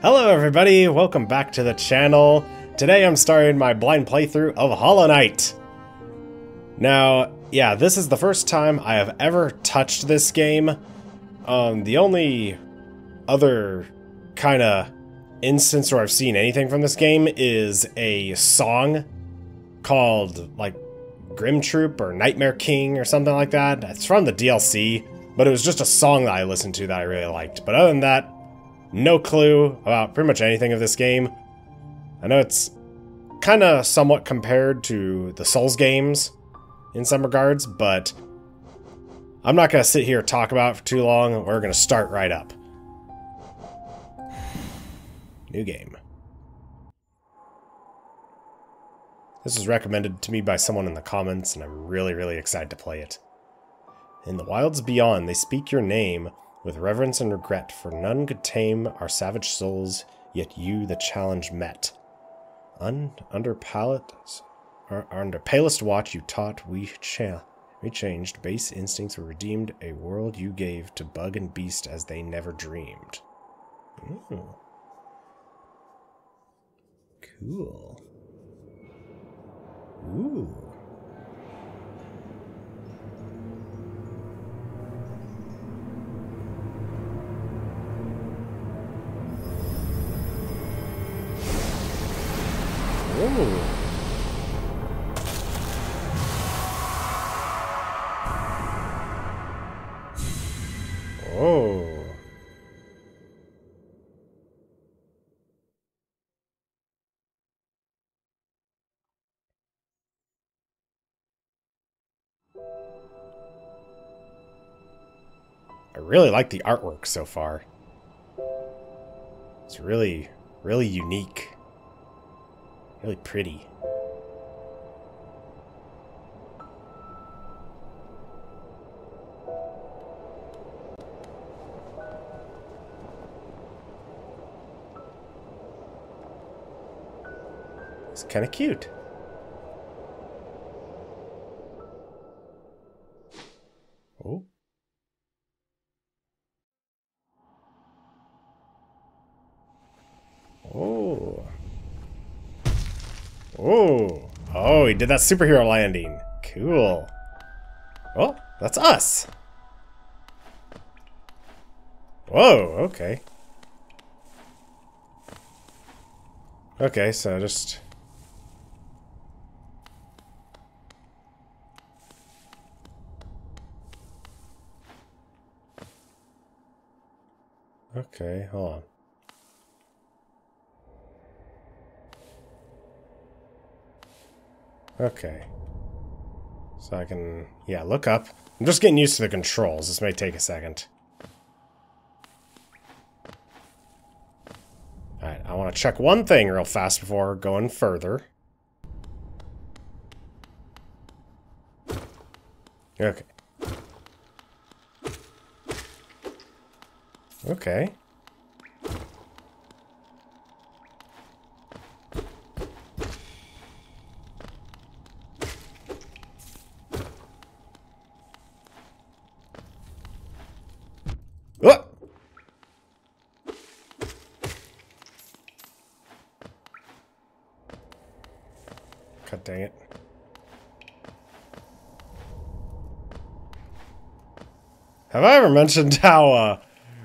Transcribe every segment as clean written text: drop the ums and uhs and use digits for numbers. Hello everybody, welcome back to the channel. Today I'm starting my blind playthrough of Hollow Knight. Now, yeah, this is the first time I have ever touched this game. The only other kind of instance where I've seen anything from this game is a song called, like, Grimm Troupe or Nightmare King or something like that. It's from the DLC, but it was just a song that I listened to that I really liked. But other than that, no clue about pretty much anything of this game. I know it's kind of somewhat compared to the Souls games in some regards, but I'm not going to sit here and talk about it for too long. We're going to start right up. New game. This was recommended to me by someone in the comments, and I'm really excited to play it. In the wilds beyond, they speak your name with reverence and regret, for none could tame our savage souls, yet you the challenge met. Under palest watch you taught we changed, base instincts were redeemed, a world you gave to bug and beast as they never dreamed. Ooh. Cool. Ooh. Ooh. Oh. I really like the artwork so far. It's really unique. Really pretty. It's kind of cute. Oh. Oh. Oh, oh, he did that superhero landing. Cool. Oh, that's us. Whoa, okay. Okay, so just... okay, hold on. Okay. So I can, yeah, look up. I'm just getting used to the controls. This may take a second. Alright, I want to check one thing real fast before going further. Okay. Okay. God dang it. Have I ever mentioned how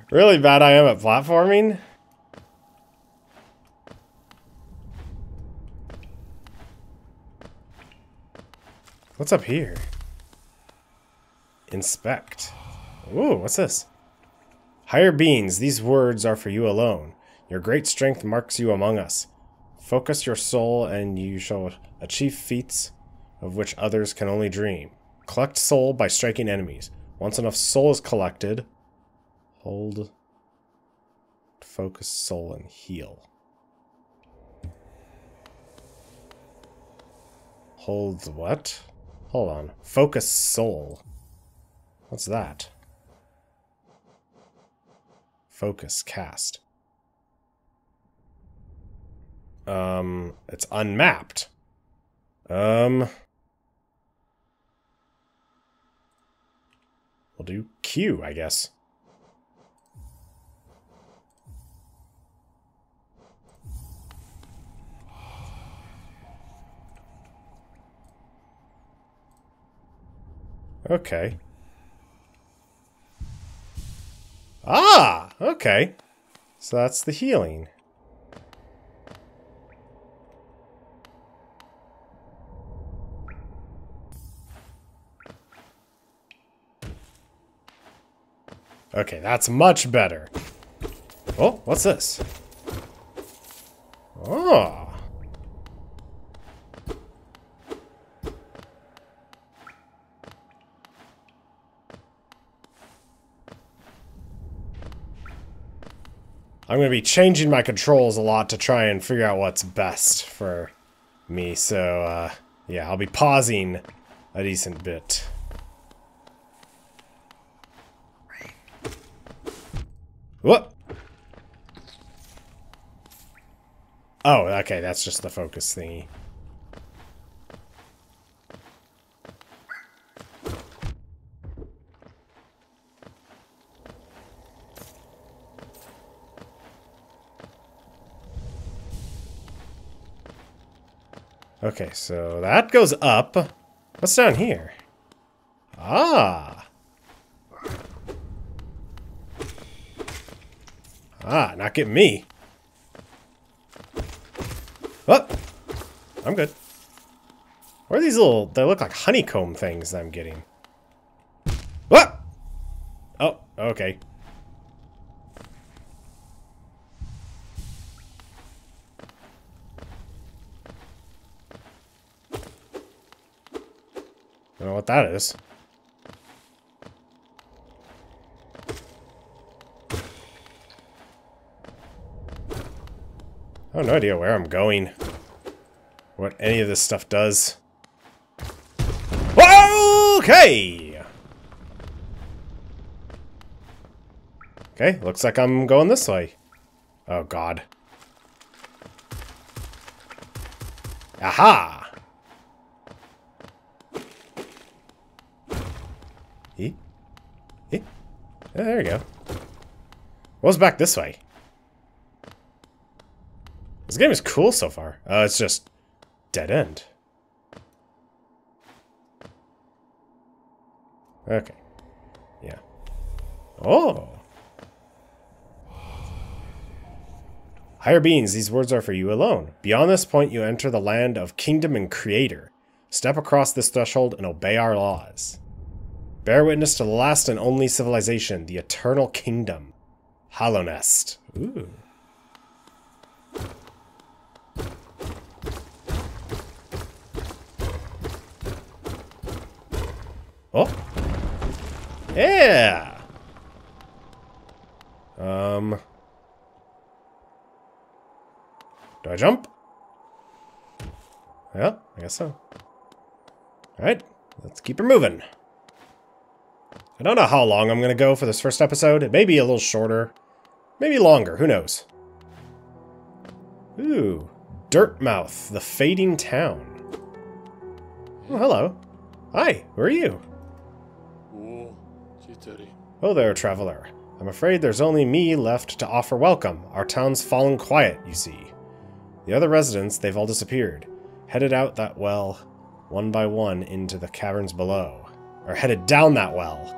really bad I am at platforming? What's up here? Inspect. Ooh, what's this? Higher beings, these words are for you alone. Your great strength marks you among us. Focus your soul and you shall achieve feats of which others can only dream. Collect soul by striking enemies. Once enough soul is collected, hold, focus soul and heal. Hold what? Hold on. Focus soul. What's that? Focus cast. It's unmapped. We'll do Q, I guess. Okay. Ah! Okay. So that's the healing. Okay, that's much better. Oh, what's this? Oh. I'm going to be changing my controls a lot to try and figure out what's best for me. So, yeah, I'll be pausing a decent bit. What? Oh, okay, that's just the focus thingy. Okay, so that goes up. What's down here? Ah! Ah, not getting me. Oh! I'm good. What are these little... They look like honeycomb things that I'm getting. What? Oh, okay. I don't know what that is. I have no idea where I'm going. What any of this stuff does. Okay! Okay, looks like I'm going this way. Oh god. Aha! E? E? Oh, there we go. What's back this way? This game is cool so far. It's just dead end. Okay. Yeah. Oh! Higher beings, these words are for you alone. Beyond this point, you enter the land of Kingdom and Creator. Step across this threshold and obey our laws. Bear witness to the last and only civilization, the Eternal Kingdom. Hallownest. Ooh. Oh! Yeah! Do I jump? Yeah, I guess so. Alright, let's keep her moving. I don't know how long I'm gonna go for this first episode. It may be a little shorter. Maybe longer, who knows? Ooh. Dirtmouth, the fading town. Oh, hello. Hi, who are you? Oh there, traveler. I'm afraid there's only me left to offer welcome. Our town's fallen quiet, you see. The other residents, they've all disappeared. Headed out that well, one by one, into the caverns below. Or headed down that well.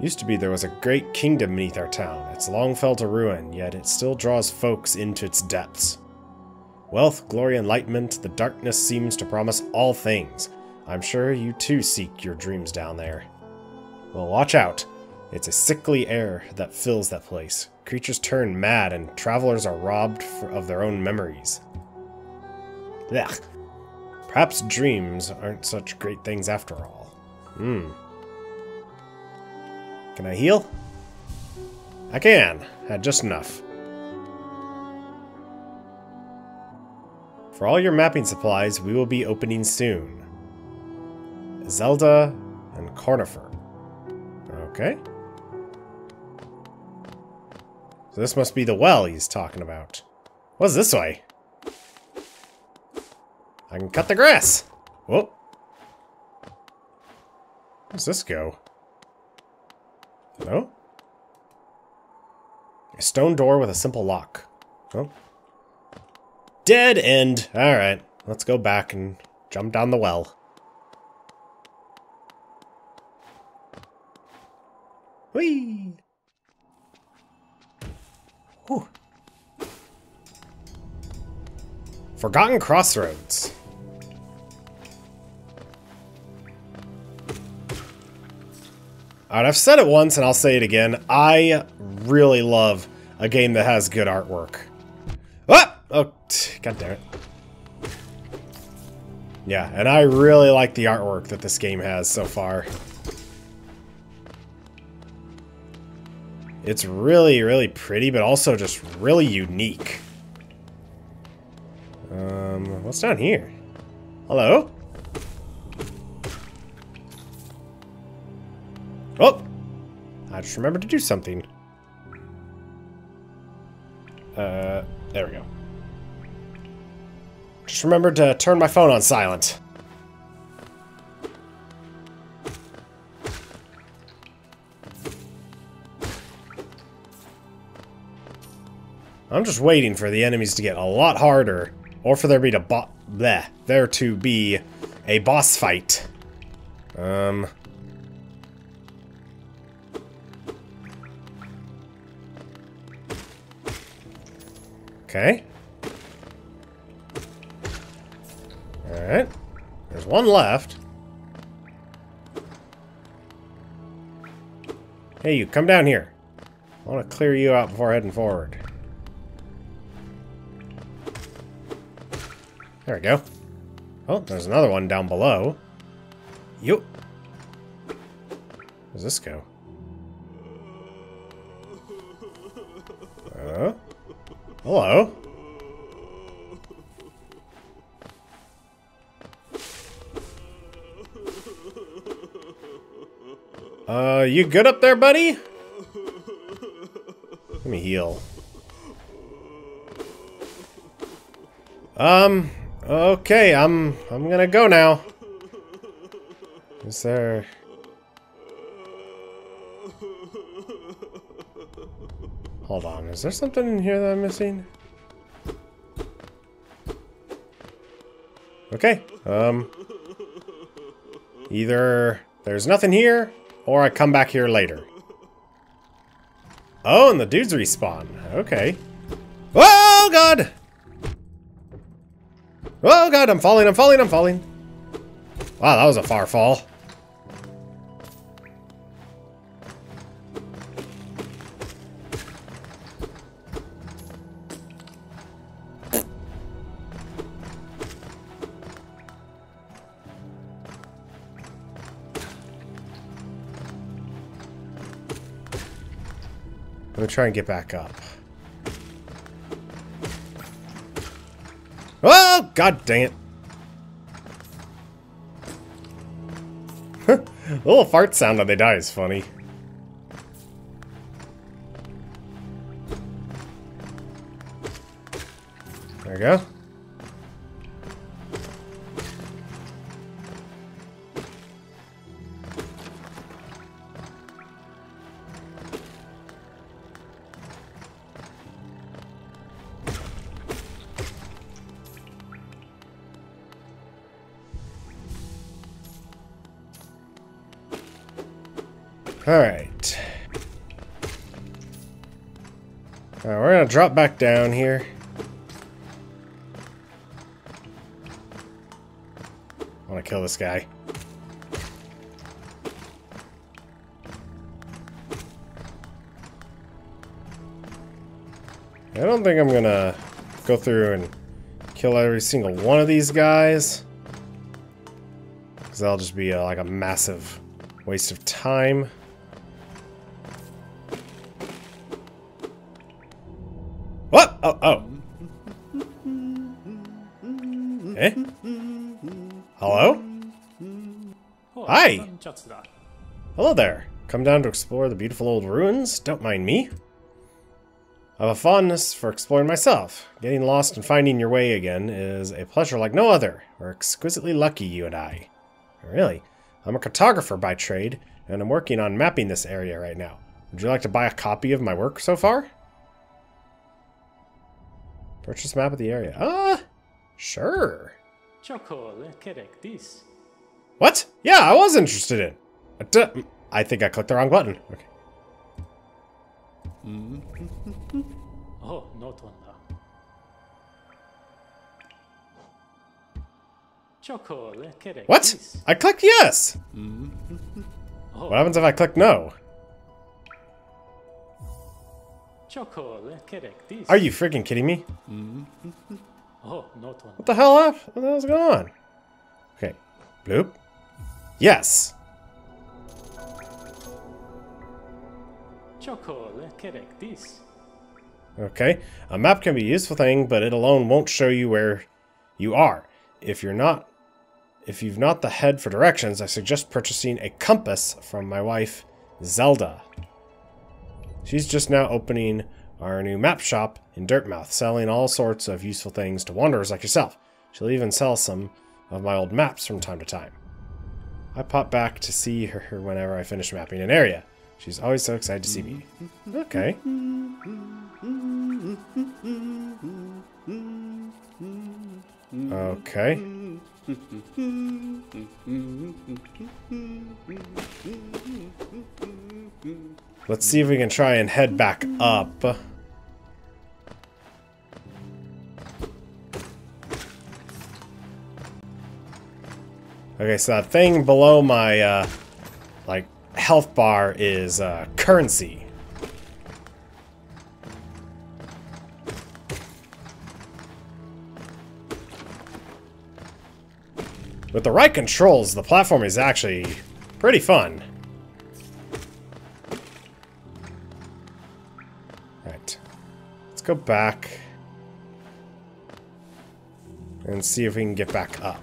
Used to be there was a great kingdom beneath our town. It's long fell to ruin, yet it still draws folks into its depths. Wealth, glory, enlightenment, the darkness seems to promise all things. I'm sure you too seek your dreams down there. Well, watch out. It's a sickly air that fills that place. Creatures turn mad and travelers are robbed of their own memories. Blech. Perhaps dreams aren't such great things after all. Hmm. Can I heal? I can. Had just enough. For all your mapping supplies, we will be opening soon. Iselda and Cornifer. Okay. So this must be the well he's talking about. What's this way? I can cut the grass! Whoa. Where's this go? Hello? A stone door with a simple lock. Oh. Dead end! Alright, let's go back and jump down the well. Whee! Whew. Forgotten Crossroads. Alright, I've said it once and I'll say it again. I really love a game that has good artwork. Ah! Oh, god damn it. Yeah, and I really like the artwork that this game has so far. It's really, really pretty, but also just really unique. What's down here? Hello? Oh! I just remembered to do something. There we go. Just remembered to turn my phone on silent. I'm just waiting for the enemies to get a lot harder, or for there to be a boss fight. Okay. Alright. There's one left. Hey, you, come down here. I want to clear you out before heading forward. There we go. Oh, there's another one down below. Yup. Where does this go? Oh. Hello. You good up there, buddy? Let me heal. Okay, I'm gonna go now. Is there... Hold on, is there something in here that I'm missing? Okay, either there's nothing here, or I come back here later. Oh, and the dudes respawn. Okay. Oh, God! Oh, God, I'm falling, I'm falling, I'm falling. Wow, that was a far fall. I'm gonna try and get back up. Oh, god dang it. The little fart sound when they die is funny. There we go. Alright. Alright, we're gonna drop back down here. I wanna kill this guy. I don't think I'm gonna go through and kill every single one of these guys, because that'll just be like a massive waste of time. Oh, oh. Eh? Hello? Hi! Hello there. Come down to explore the beautiful old ruins. Don't mind me. I have a fondness for exploring myself. Getting lost and finding your way again is a pleasure like no other. We're exquisitely lucky, you and I. Really? I'm a cartographer by trade, and I'm working on mapping this area right now. Would you like to buy a copy of my work so far? Purchase map of the area. Sure. What? Yeah, I was interested in. I think I clicked the wrong button. Okay. Rotunda. What? I clicked yes! Oh. What happens if I click no? Are you freaking kidding me? Oh, what the hell up? What the hell's going on? Okay. Bloop. Yes! Okay. A map can be a useful thing, but it alone won't show you where you are. If you've not the head for directions, I suggest purchasing a compass from my wife, Zelda. She's just now opening our new map shop in Dirtmouth, selling all sorts of useful things to wanderers like yourself. She'll even sell some of my old maps from time to time. I pop back to see her whenever I finish mapping an area. She's always so excited to see me. Okay. Okay. Let's see if we can try and head back up. Okay, so that thing below my like health bar is currency. With the right controls, the platform is actually pretty fun. Alright. Let's go back and see if we can get back up.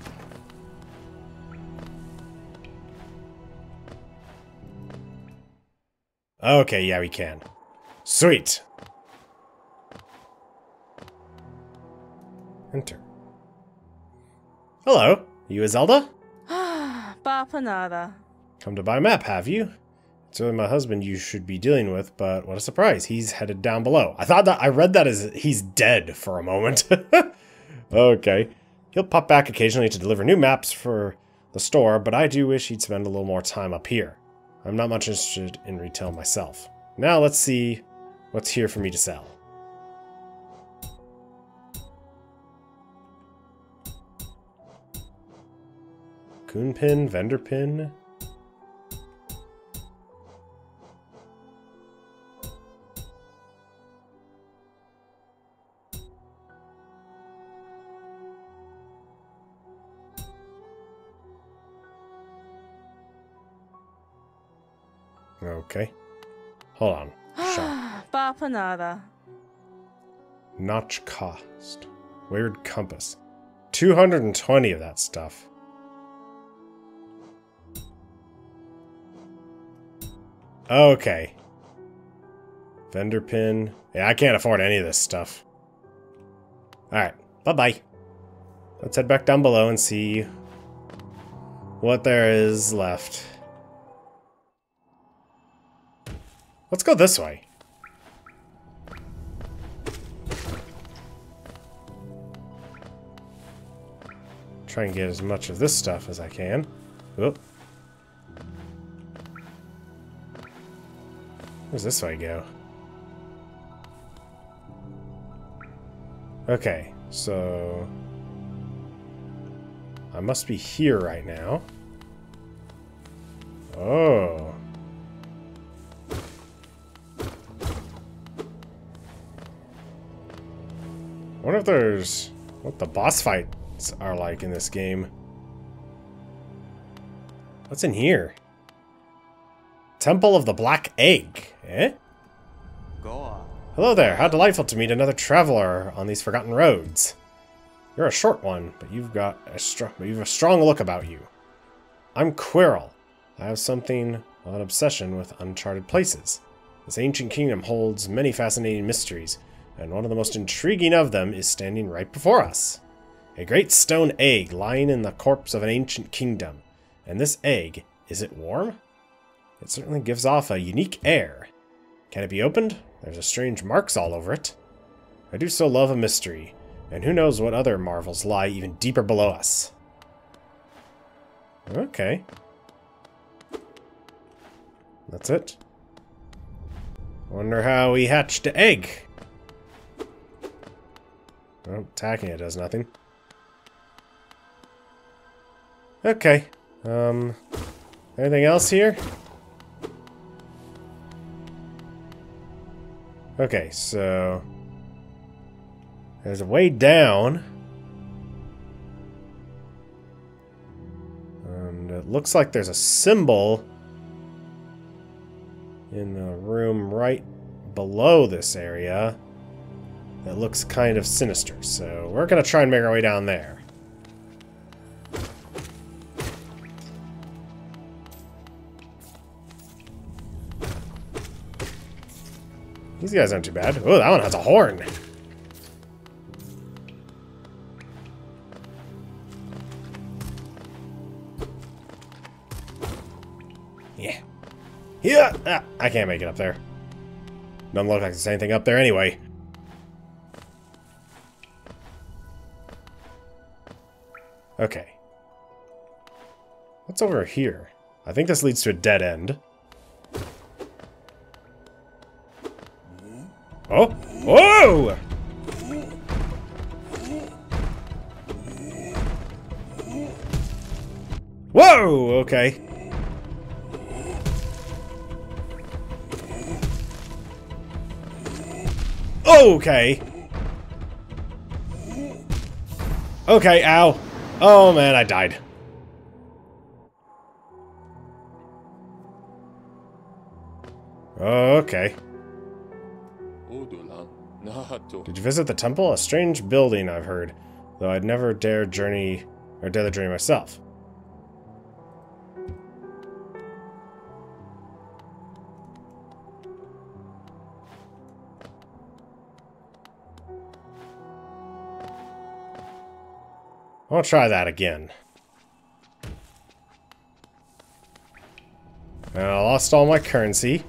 Okay, yeah, we can. Sweet! Enter. Hello. You Iselda? Bapanada. Come to buy a map, have you? It's really my husband you should be dealing with, but what a surprise. He's headed down below. I thought that I read that as he's dead for a moment. Okay. He'll pop back occasionally to deliver new maps for the store, but I do wish he'd spend a little more time up here. I'm not much interested in retail myself. Now let's see what's here for me to sell. Coon pin, vendor pin. Okay. Hold on. Bapanada. Notch cost. Weird compass. 220 of that stuff. Okay. Vendor pin. Yeah, I can't afford any of this stuff. Alright. Bye-bye. Let's head back down below and see what there is left. Let's go this way. Try and get as much of this stuff as I can. Oop. Where's this way go? Okay, so I must be here right now. Oh. I wonder if there's what the boss fights are like in this game. What's in here? Temple of the Black Egg, eh? Hello there, how delightful to meet another traveler on these forgotten roads. You're a short one, but you've a strong look about you. I'm Quirrell. I have an obsession with uncharted places. This ancient kingdom holds many fascinating mysteries, and one of the most intriguing of them is standing right before us. A great stone egg lying in the corpse of an ancient kingdom. And this egg, is it warm? It certainly gives off a unique air. Can it be opened? There's strange marks all over it. I do so love a mystery, and who knows what other marvels lie even deeper below us. Okay. That's it. Wonder how we hatched the egg. Well, attacking it does nothing. Okay. Anything else here? Okay, so there's a way down. And it looks like there's a symbol in the room right below this area that looks kind of sinister. So we're gonna try and make our way down there. These guys aren't too bad. Oh, that one has a horn. Yeah. Yeah! Ah, I can't make it up there. Doesn't look like there's anything up there anyway. Okay. What's over here? I think this leads to a dead end. Oh! Whoa! Whoa! Okay. Okay. Okay, ow. Oh man, I died. Okay. Did you visit the temple? A strange building, I've heard, though I'd never dare the journey myself. I'll try that again. And I lost all my currency.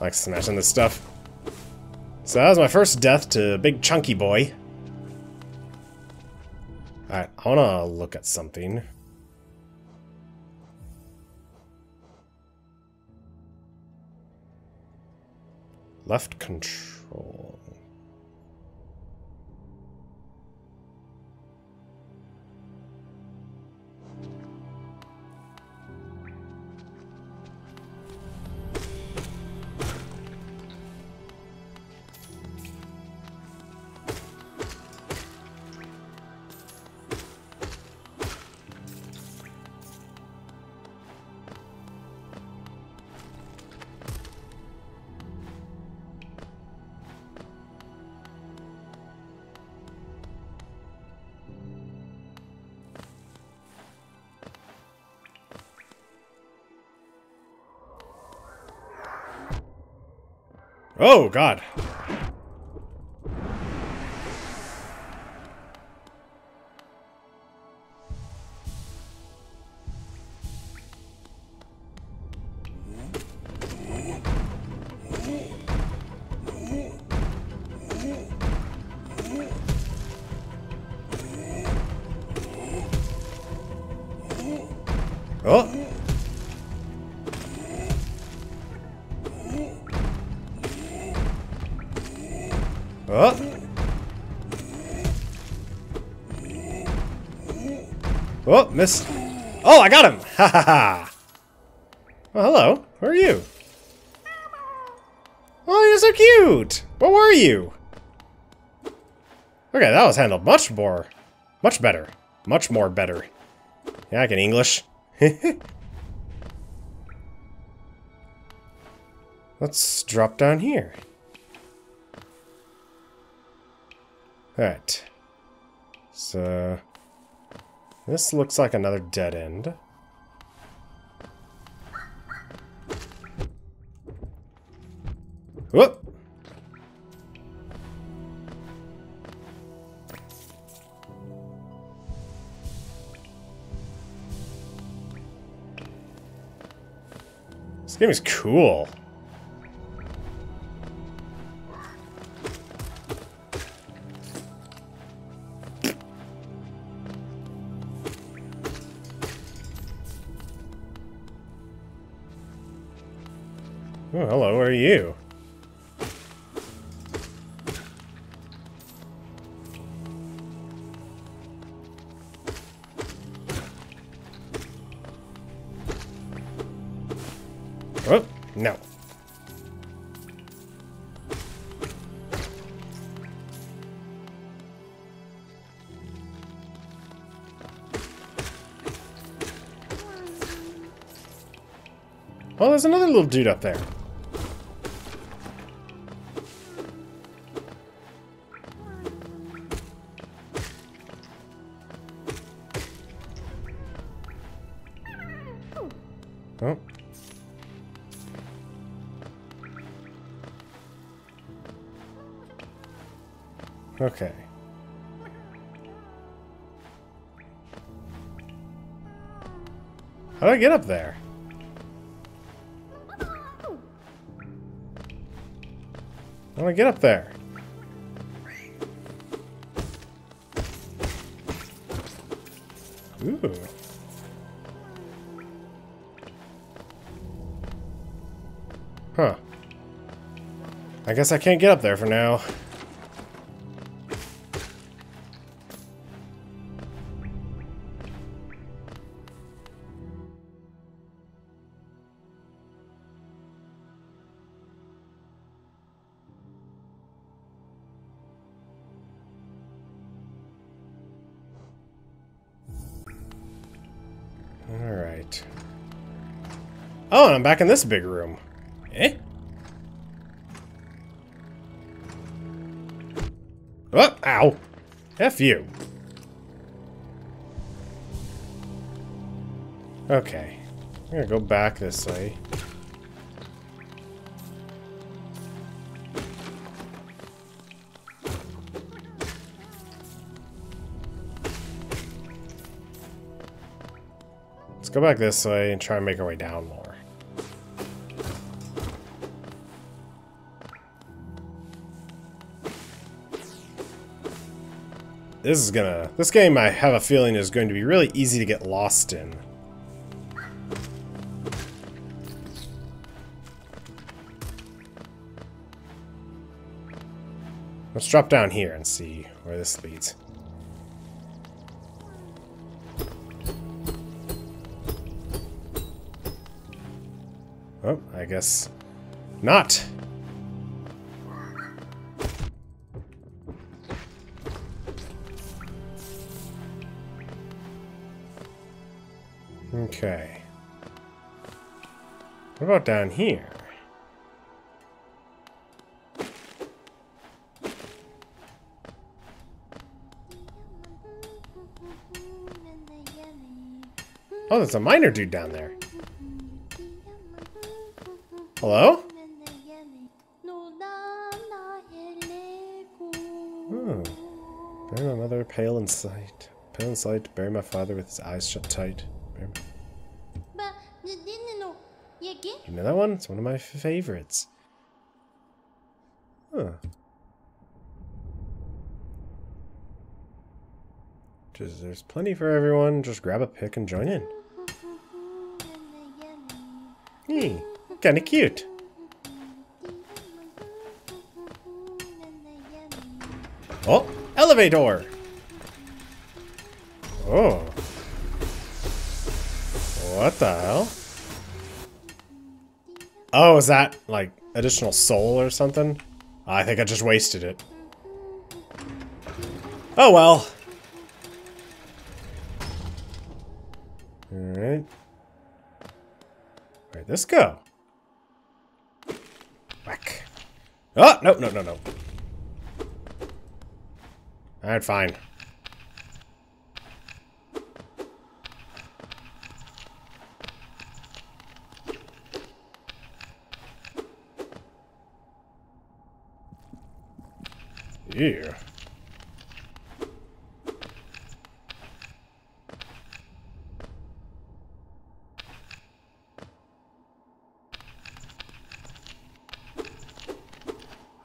Like smashing this stuff. So that was my first death to Big Chunky Boy. Alright, I wanna look at something. Left control. Oh, God. Oh. Oh. Oh, missed. Oh, I got him! Ha ha ha! Well, hello. Who are you? Oh, you're so cute! What were you? Okay, that was handled much more. Much better. Much more better. Yeah, I can English. Let's drop down here. Alright, so this looks like another dead end. Whoop! This game is cool. Oh, hello, where are you? Oh, no. Oh, there's another little dude up there. Oh. Okay. How do I get up there? How do I get up there? Ooh. Huh. I guess I can't get up there for now. Oh, and I'm back in this big room. Eh? Oh, ow. F you. Okay. I'm gonna go back this way. Let's go back this way and try and make our way down more. This game, I have a feeling, is going to be really easy to get lost in. Let's drop down here and see where this leads. Oh, I guess not. Okay. What about down here? Oh, there's a miner dude down there. Hello? Oh. Bury my mother, pale in sight. Pale in sight, bury my father with his eyes shut tight. You know that one? It's one of my favorites. Huh. There's plenty for everyone. Just grab a pick and join in. Hmm, kinda cute. Oh, elevator! Oh. What the hell? Oh, is that, like, additional soul or something? I think I just wasted it. Oh well. Alright. Where'd this go? Whack. Oh, no, no, no, no. Alright, fine. Yeah.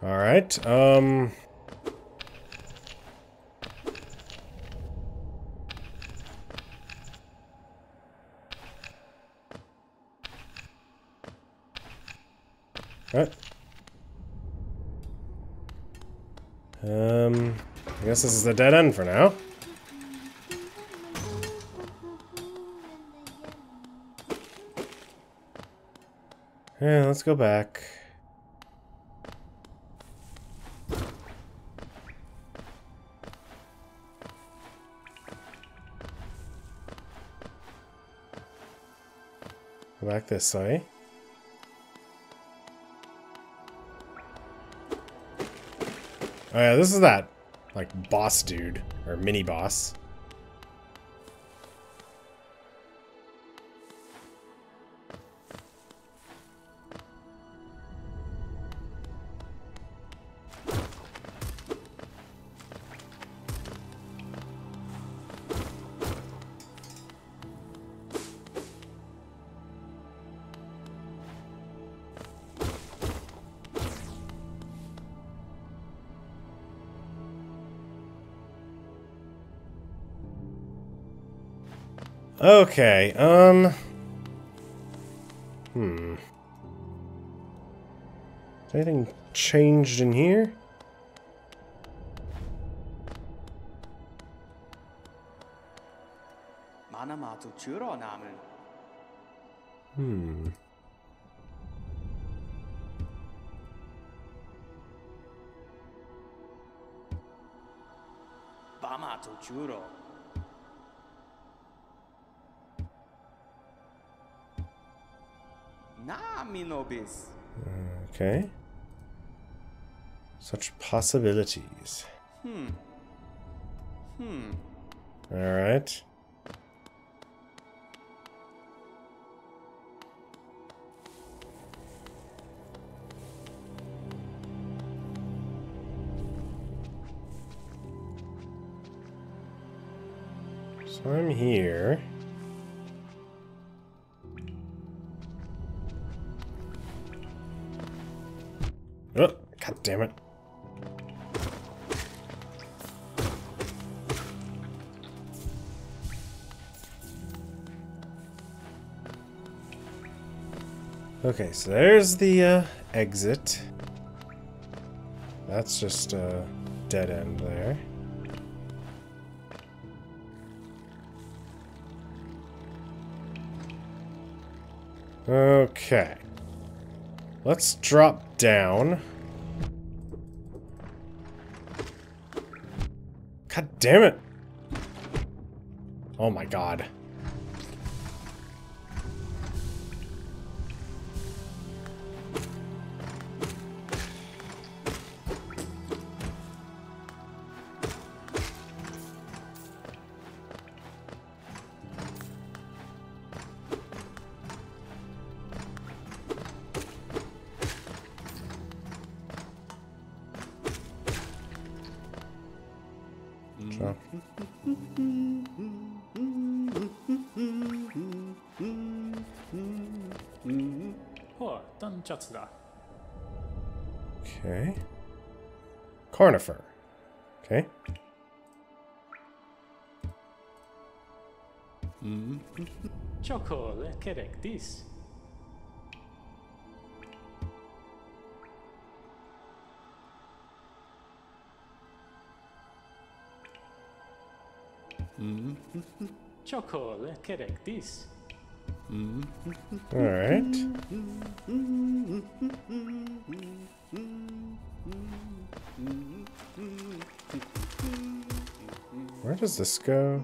All right. I guess this is a dead end for now. Yeah, let's go back. Go back this way. Oh yeah, this is that, like, boss dude, or mini-boss. Okay, Is anything changed in here? Okay. Such possibilities. All right. So I'm here. Oh, god damn it. Okay, so there's the exit. That's just a dead end there. Okay. Let's drop down. God damn it! Oh my god. Okay. Cornifer. Okay. Chocolate correct this. Chocolate correct this. All right. Where does this go?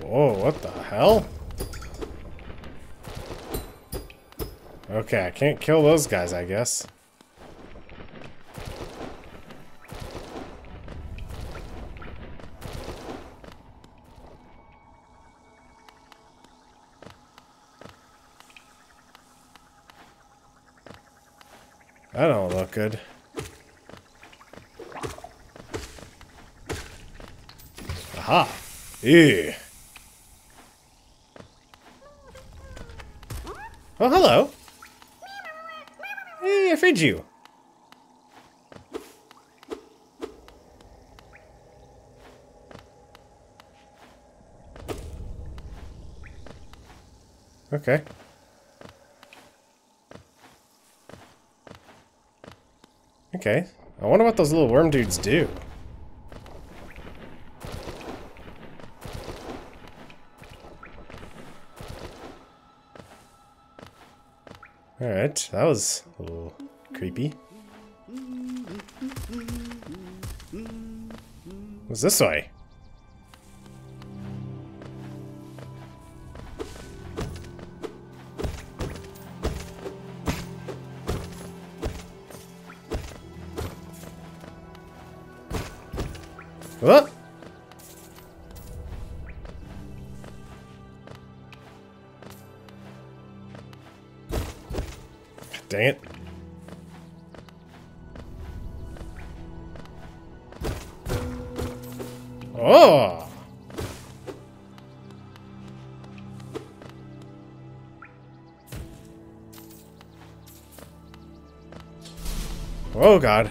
Whoa, what the hell? Okay, I can't kill those guys, I guess. That don't look good. Aha! Ew. Oh, hello! Hey, I freed you! Okay. Okay. I wonder what those little worm dudes do. Alright, that was a little creepy. What's this way? What? Dang it. Oh! Oh God.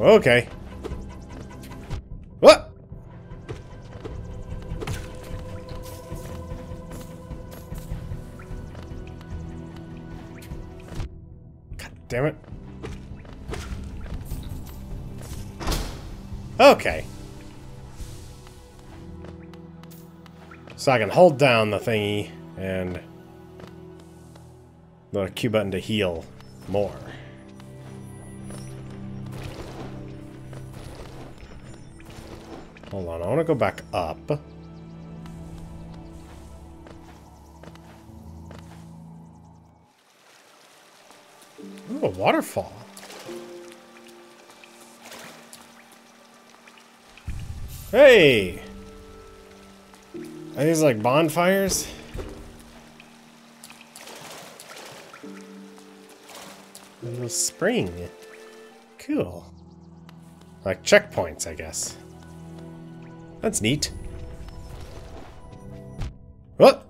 Okay. What? God damn it. Okay. So I can hold down the thingy and the Q button to heal more. Hold on, I want to go back up. Ooh, a waterfall. Hey! Are these like bonfires? A little spring. Cool. Like checkpoints, I guess. That's neat. What?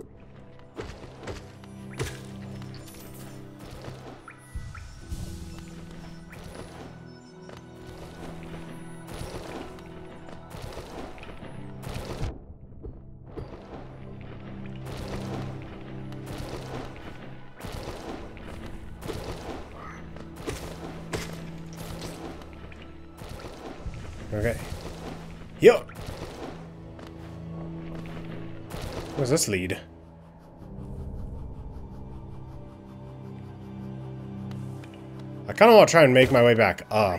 Okay. Yo! Where's this lead? I kind of want to try and make my way back up.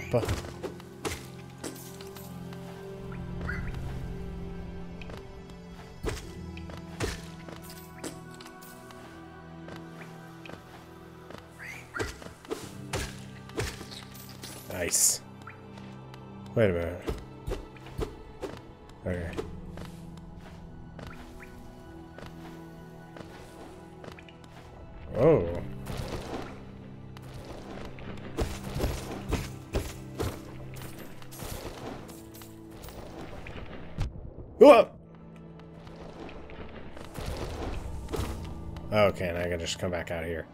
Nice. Wait a minute. Okay. Oh. Whoa! Okay, and I can just come back out of here.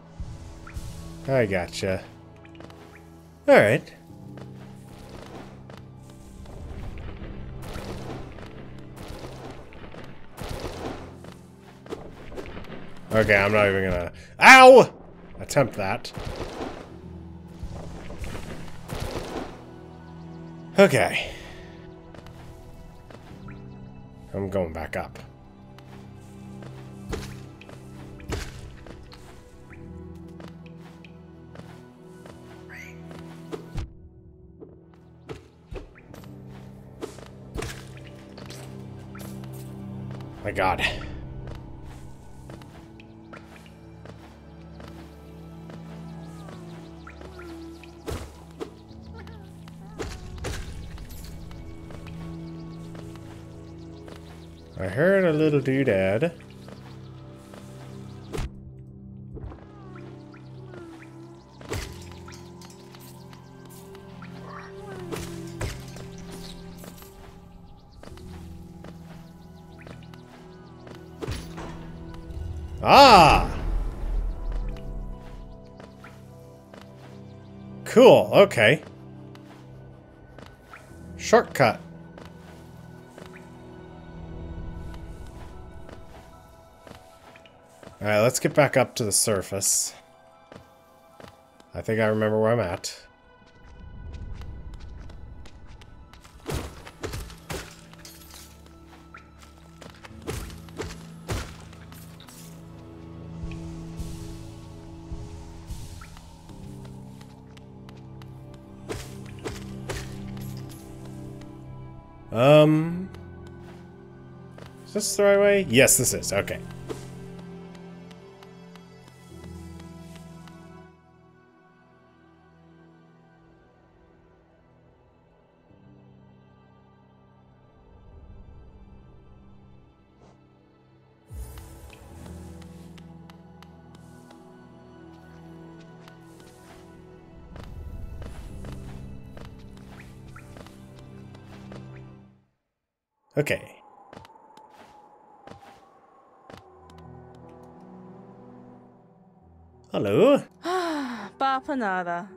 I gotcha. Alright. Okay, I'm not even gonna... Ow! Attempt that. Okay. I'm going back up. My God. I heard a little doodad. Ah! Cool, okay. Shortcut. Alright, let's get back up to the surface. I think I remember where I'm at. Is this the right way? Yes, this is. Okay. Okay. Hello. Bapanada.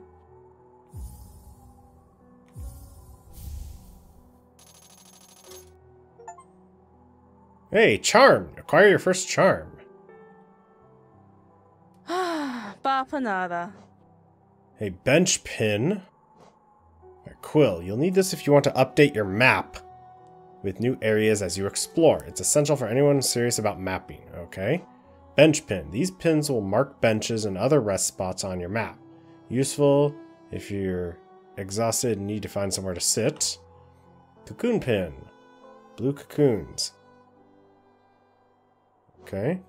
Hey, charm. Acquire your first charm. Bapanada. Hey, bench pin. A quill. You'll need this if you want to update your map with new areas as you explore. It's essential for anyone serious about mapping, okay? Bench pin. These pins will mark benches and other rest spots on your map. Useful if you're exhausted and need to find somewhere to sit. Cocoon pin. Blue cocoons. Okay.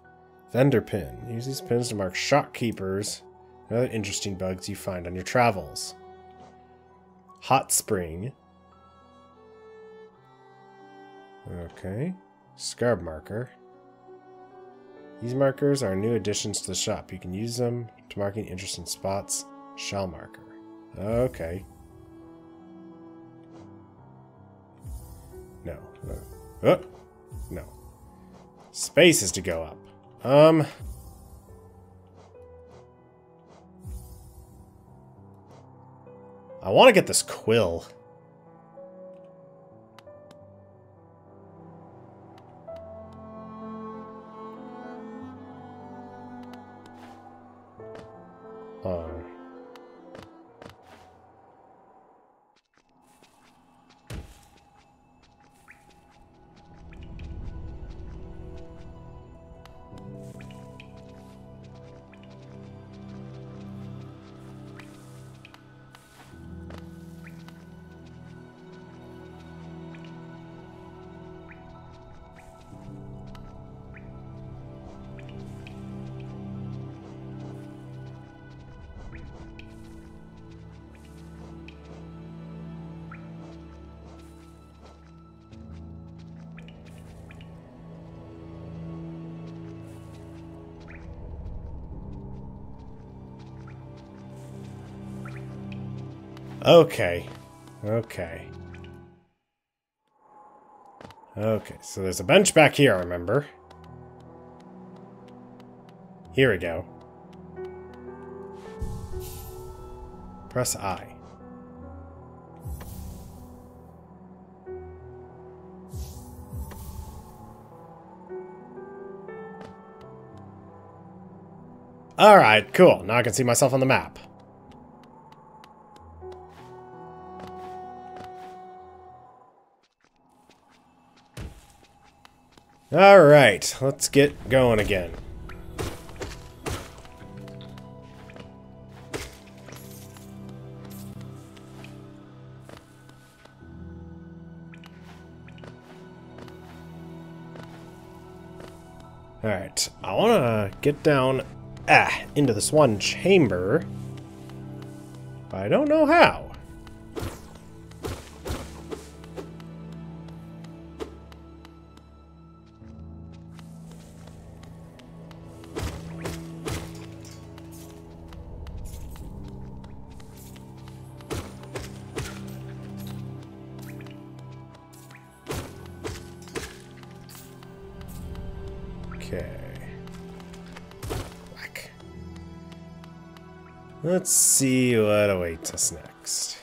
Vendor pin. Use these pins to mark shopkeepers and other interesting bugs you find on your travels. Hot spring. Okay, scarab marker. These markers are new additions to the shop. You can use them to marking interesting spots. Shell marker. Okay. No. Oh, no. Space is to go up. I want to get this quill. Okay, okay. Okay, so there's a bench back here, I remember. Here we go. Press I. Alright, cool. Now I can see myself on the map. Alright, let's get going again. Alright, I wanna get down into this one chamber, but I don't know how. Let's see what awaits us next.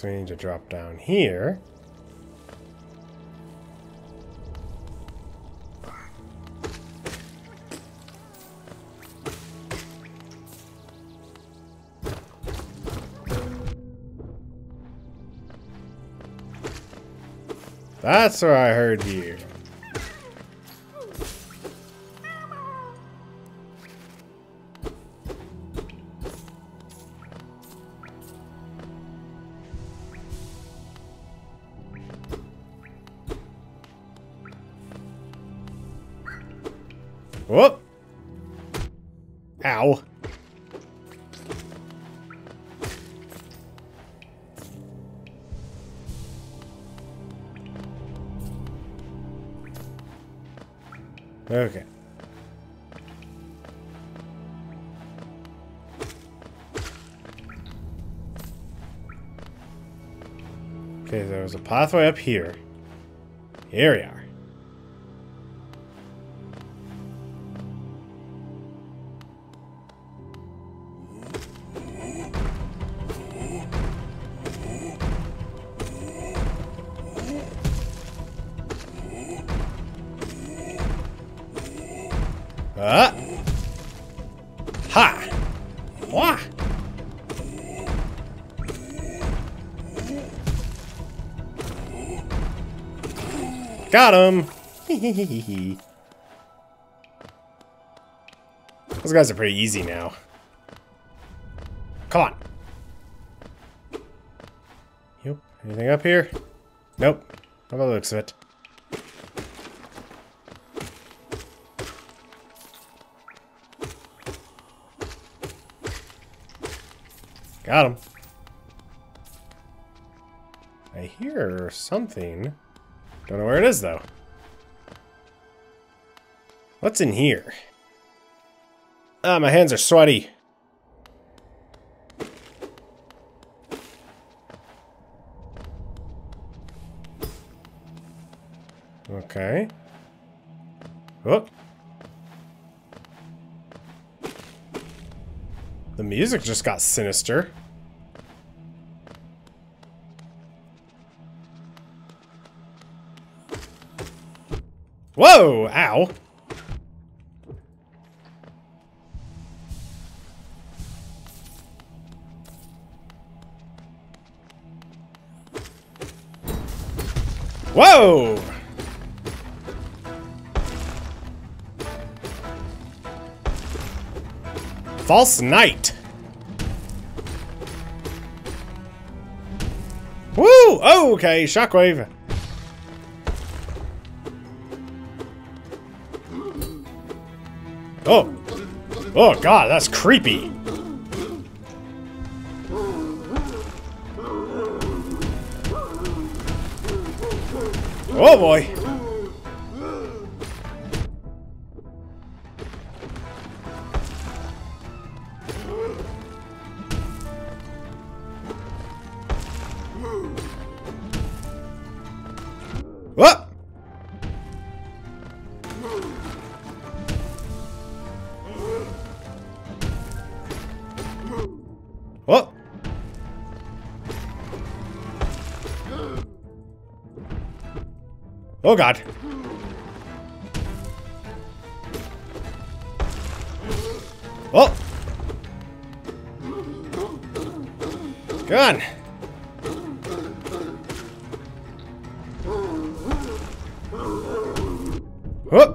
So we need to drop down here. That's what I heard you. Whoop! Ow. Okay. Okay, there was a pathway up here. Here we are. Got him! Those guys are pretty easy now. Come on! Yep. Anything up here? Nope. Not by the looks of it. Got him. I hear something. Don't know where it is, though. What's in here? Ah, my hands are sweaty. Okay. Oh. The music just got sinister. Whoa! Ow! Whoa! False Knight! Woo! Okay, shockwave! Oh! Oh god, that's creepy! Oh boy! Oh god. Oh! Gun! Whoop!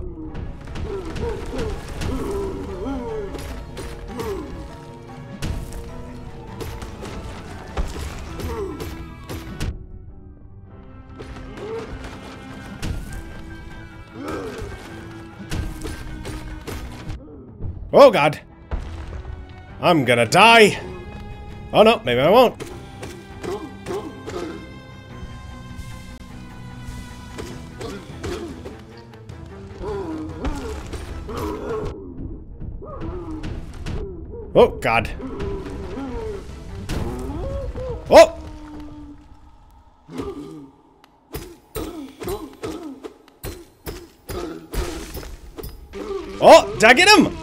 Oh god. I'm gonna die. Oh no, maybe I won't. Oh god. Oh! Oh, did I get him?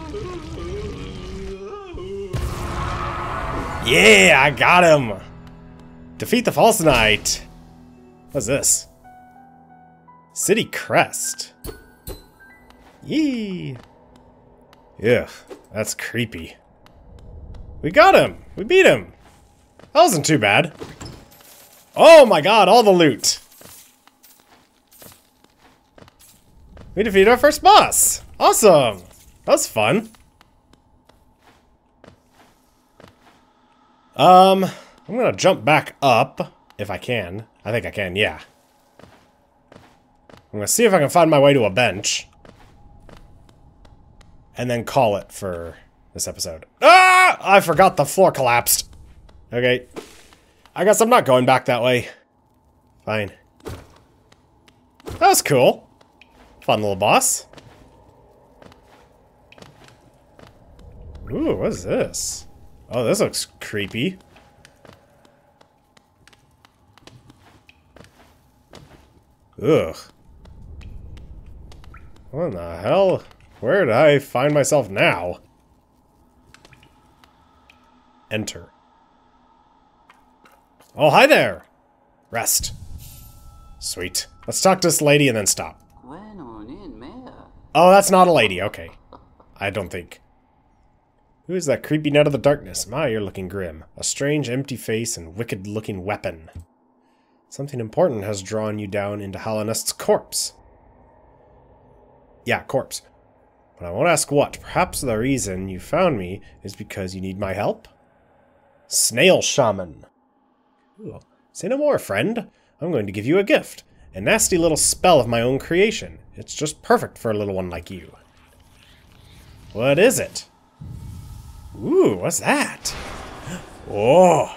Yeah, I got him! Defeat the False Knight. What's this? City Crest. Yee. Ugh, that's creepy. We got him. We beat him. That wasn't too bad. Oh my god, all the loot. We defeated our first boss. Awesome. That was fun. I'm gonna jump back up if I can. I think I can, yeah. I'm gonna see if I can find my way to a bench. And then call it for this episode. Ah! I forgot the floor collapsed. Okay. I guess I'm not going back that way. Fine. That was cool. Fun little boss. Ooh, what is this? Oh, this looks creepy. Ugh. What in the hell? Where did I find myself now? Enter. Oh, hi there! Rest. Sweet. Let's talk to this lady and then stop. Oh, that's not a lady. Okay. I don't think. Who is that creepy nut of the darkness? My, you're looking grim. A strange, empty face and wicked-looking weapon. Something important has drawn you down into Hallownest's corpse. Yeah, corpse. But I won't ask what. Perhaps the reason you found me is because you need my help? Snail Shaman. Ooh. Say no more, friend. I'm going to give you a gift. A nasty little spell of my own creation. It's just perfect for a little one like you. What is it? Ooh, what's that? Whoa!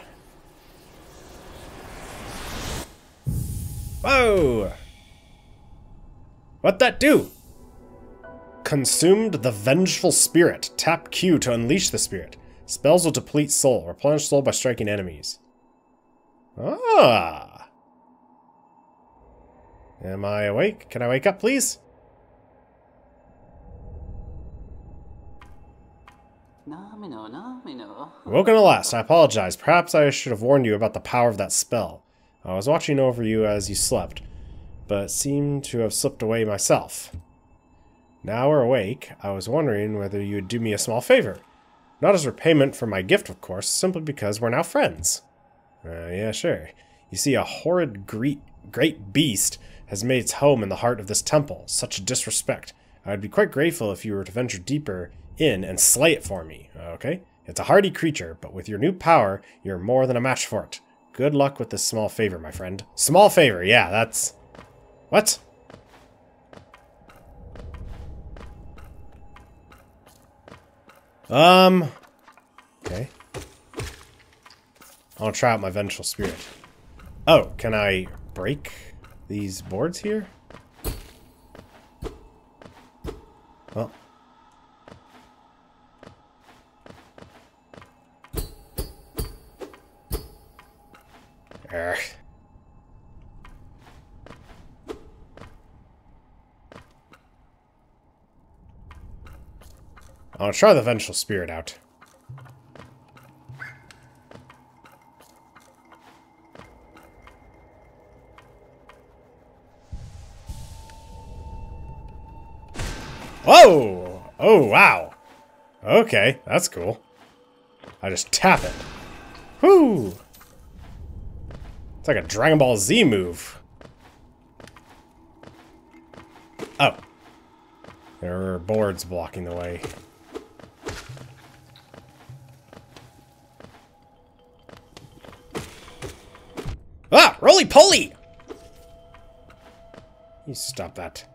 Whoa! What'd that do? Consumed the Vengeful Spirit. Tap Q to unleash the spirit. Spells will deplete soul. Replenish soul by striking enemies. Ah! Am I awake? Can I wake up, please? Woken at last. I apologize. Perhaps I should have warned you about the power of that spell. I was watching over you as you slept, but seemed to have slipped away myself. Now we're awake, I was wondering whether you would do me a small favor. Not as repayment for my gift, of course, simply because we're now friends. Yeah, sure. You see, a horrid great beast has made its home in the heart of this temple. Such disrespect. I would be quite grateful if you were to venture deeper in and slay it for me, okay? It's a hardy creature, but with your new power, you're more than a match for it. Good luck with this small favor, my friend. Small favor, yeah, that's... What? Okay. I'll try out my Vengeful Spirit. Oh, can I break these boards here? Well... I'll try the Vengeful Spirit out. Whoa! Oh, wow. Okay, that's cool. I just tap it. Whoo! It's like a Dragon Ball Z move. Oh. There are boards blocking the way. Ah! Roly-poly! You stop that.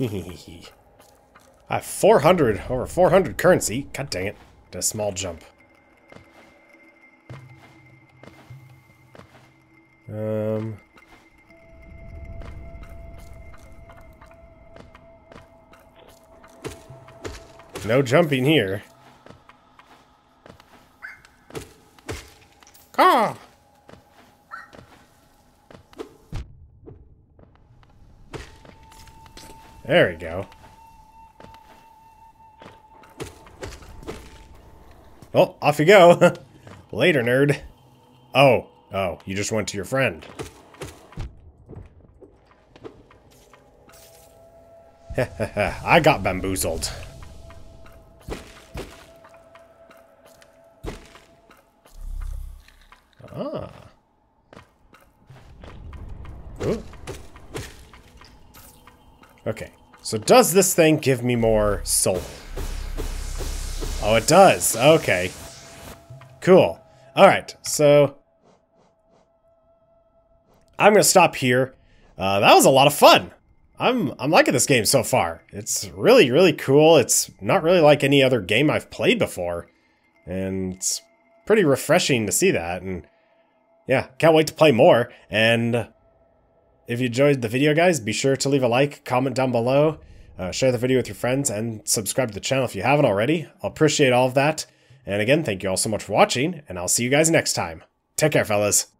I have 400, over 400 currency. God dang it. Did a small jump. No jumping here. Ah! There we go. Well, off you go. Later, nerd. Oh. Oh, you just went to your friend. I got bamboozled. Ah. Ooh. Okay. So does this thing give me more soul? Oh, it does. Okay. Cool. Alright, so... I'm gonna stop here. That was a lot of fun. I'm liking this game so far. It's really, really cool. It's not really like any other game I've played before. And it's pretty refreshing to see that. And yeah, can't wait to play more. And if you enjoyed the video, guys, be sure to leave a like, comment down below, share the video with your friends, and subscribe to the channel if you haven't already. I'll appreciate all of that. And again, thank you all so much for watching, and I'll see you guys next time. Take care, fellas.